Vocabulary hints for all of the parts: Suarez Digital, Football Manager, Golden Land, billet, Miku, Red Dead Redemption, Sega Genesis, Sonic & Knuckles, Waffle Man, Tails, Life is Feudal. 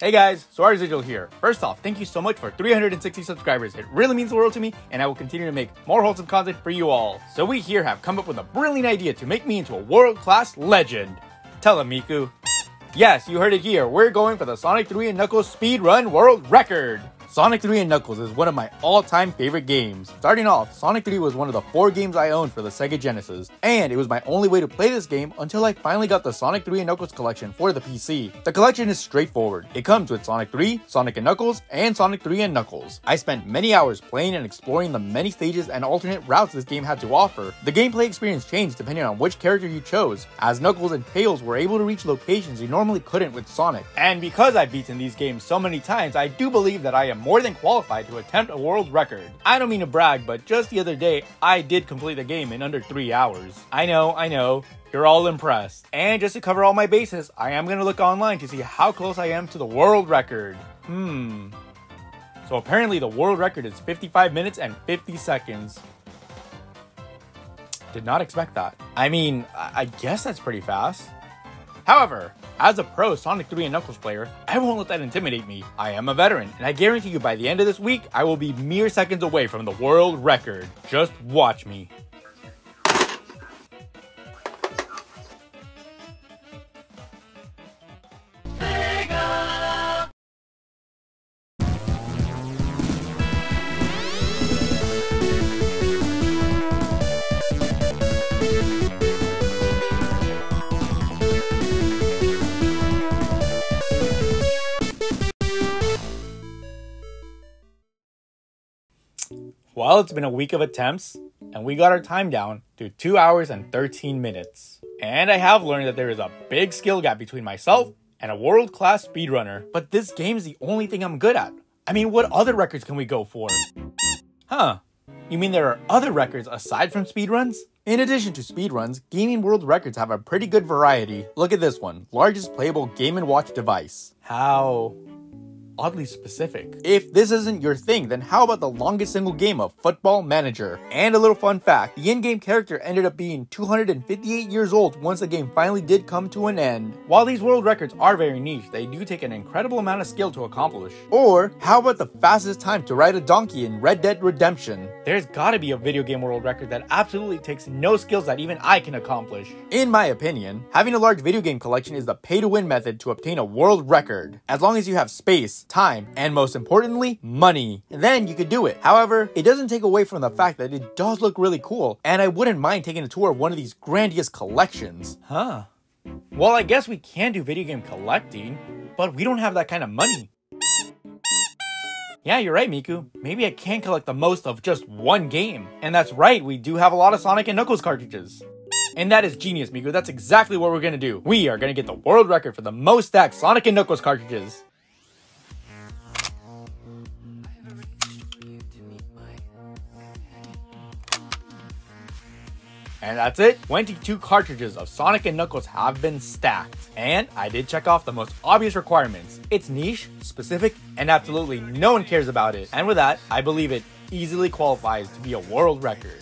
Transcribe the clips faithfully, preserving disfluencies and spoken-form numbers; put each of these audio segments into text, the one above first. Hey guys, Suarez Digital here. First off, thank you so much for three hundred sixty subscribers. It really means the world to me, and I will continue to make more wholesome content for you all. So we here have come up with a brilliant idea to make me into a world-class legend. Tell him, Miku. Yes, you heard it here. We're going for the Sonic three and Knuckles speedrun world record. Sonic three and Knuckles is one of my all-time favorite games. Starting off, Sonic three was one of the four games I owned for the Sega Genesis, and it was my only way to play this game until I finally got the Sonic three and Knuckles collection for the P C. The collection is straightforward. It comes with Sonic three, Sonic and Knuckles, and Sonic three and Knuckles. I spent many hours playing and exploring the many stages and alternate routes this game had to offer. The gameplay experience changed depending on which character you chose, as Knuckles and Tails were able to reach locations you normally couldn't with Sonic. And because I've beaten these games so many times, I do believe that I am more than qualified to attempt a world record. I don't mean to brag, but just the other day, I did complete the game in under three hours. I know, I know. You're all impressed. And just to cover all my bases, I am gonna look online to see how close I am to the world record. Hmm. So apparently the world record is fifty-five minutes and fifty seconds. Did not expect that. I mean, I guess that's pretty fast. However, as a pro Sonic three and Knuckles player, I won't let that intimidate me. I am a veteran, and I guarantee you by the end of this week, I will be mere seconds away from the world record. Just watch me. Well, it's been a week of attempts, and we got our time down to two hours and thirteen minutes. And I have learned that there is a big skill gap between myself and a world-class speedrunner. But this game is the only thing I'm good at. I mean, what other records can we go for? Huh. You mean there are other records aside from speedruns? In addition to speedruns, gaming world records have a pretty good variety. Look at this one. Largest playable Game and Watch device. How oddly specific. If this isn't your thing, then how about the longest single game of Football Manager? And a little fun fact, the in-game character ended up being two hundred fifty-eight years old once the game finally did come to an end. While these world records are very niche, they do take an incredible amount of skill to accomplish. Or how about the fastest time to ride a donkey in Red Dead Redemption? There's gotta be a video game world record that absolutely takes no skills that even I can accomplish. In my opinion, having a large video game collection is the pay-to-win method to obtain a world record. As long as you have space, time, and most importantly, money. Then you could do it. However, it doesn't take away from the fact that it does look really cool, and I wouldn't mind taking a tour of one of these grandiose collections. Huh. Well, I guess we can do video game collecting, but we don't have that kind of money. Yeah, you're right, Miku. Maybe I can collect the most of just one game. And that's right, we do have a lot of Sonic and Knuckles cartridges. And that is genius, Miku. That's exactly what we're gonna do. We are gonna get the world record for the most stacked Sonic and Knuckles cartridges. And that's it, twenty-two cartridges of Sonic and Knuckles have been stacked. And I did check off the most obvious requirements. It's niche, specific, and absolutely no one cares about it. And with that, I believe it easily qualifies to be a world record.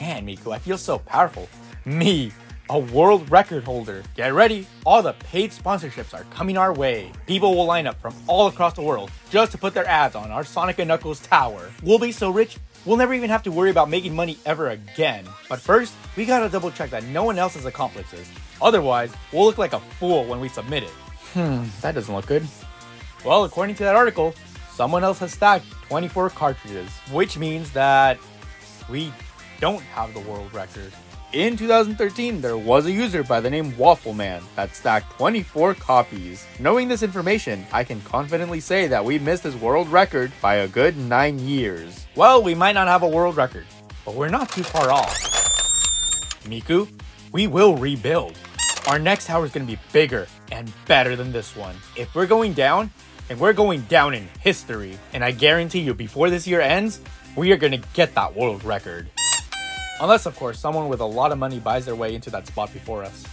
Man, Miku, I feel so powerful. Me, a world record holder. Get ready, all the paid sponsorships are coming our way. People will line up from all across the world just to put their ads on our Sonic and Knuckles tower. We'll be so rich, we'll never even have to worry about making money ever again. But first, we gotta double check that no one else has accomplished this. Otherwise, we'll look like a fool when we submit it. Hmm, that doesn't look good. Well, according to that article, someone else has stacked twenty-four cartridges, which means that we don't have the world record. In two thousand thirteen, there was a user by the name Waffle Man that stacked twenty-four copies. Knowing this information, I can confidently say that we missed this world record by a good nine years. Well, we might not have a world record, but we're not too far off. Miku, we will rebuild. Our next tower is going to be bigger and better than this one. If we're going down, and we're going down in history, and I guarantee you before this year ends, we are going to get that world record. Unless, of course, someone with a lot of money buys their way into that spot before us.